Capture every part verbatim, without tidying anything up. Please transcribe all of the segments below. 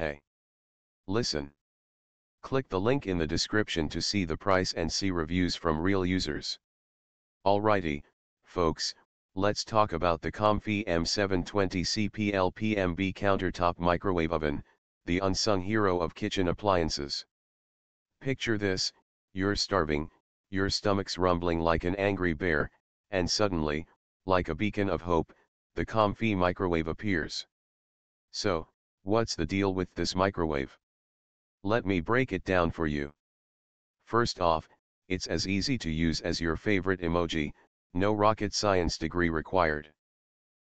hey. Listen. Click the link in the description to see the price and see reviews from real users. Alrighty, folks, let's talk about the COMFEE' E M seven twenty C P L P M B countertop microwave oven, the unsung hero of kitchen appliances. Picture this, you're starving, your stomach's rumbling like an angry bear, and suddenly, like a beacon of hope, the COMFEE' microwave appears. So, what's the deal with this microwave? Let me break it down for you. First off, it's as easy to use as your favorite emoji, no rocket science degree required.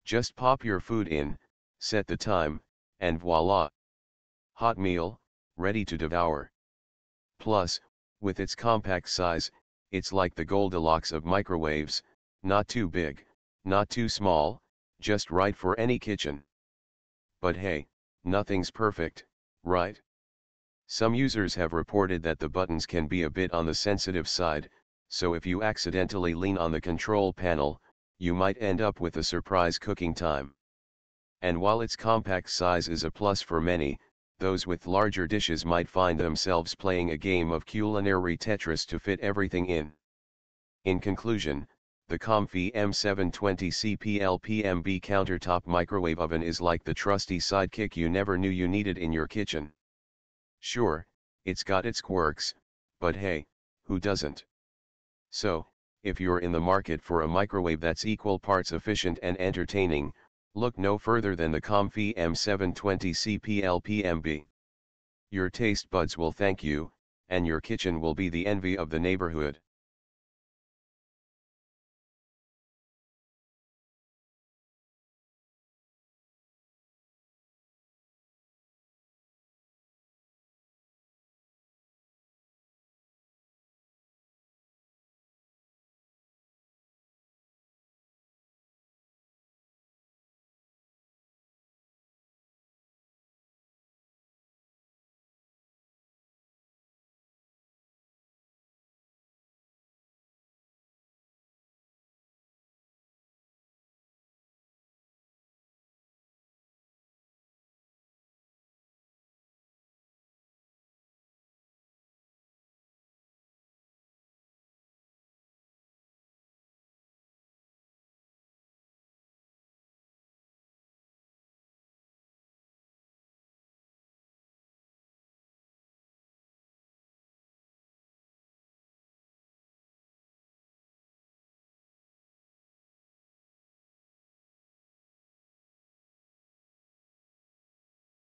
Just pop your food in, set the time, and voila! Hot meal, ready to devour. Plus, with its compact size, it's like the Goldilocks of microwaves, not too big, not too small, just right for any kitchen. But hey, nothing's perfect, right? Some users have reported that the buttons can be a bit on the sensitive side, so if you accidentally lean on the control panel, you might end up with a surprise cooking time. And while its compact size is a plus for many, those with larger dishes might find themselves playing a game of culinary Tetris to fit everything in. In conclusion, the COMFEE' E M seven twenty C P L P M B countertop microwave oven is like the trusty sidekick you never knew you needed in your kitchen. Sure, it's got its quirks, but hey, who doesn't? So, if you're in the market for a microwave that's equal parts efficient and entertaining, look no further than the COMFEE' E M seven twenty C P L P M B. Your taste buds will thank you, and your kitchen will be the envy of the neighborhood.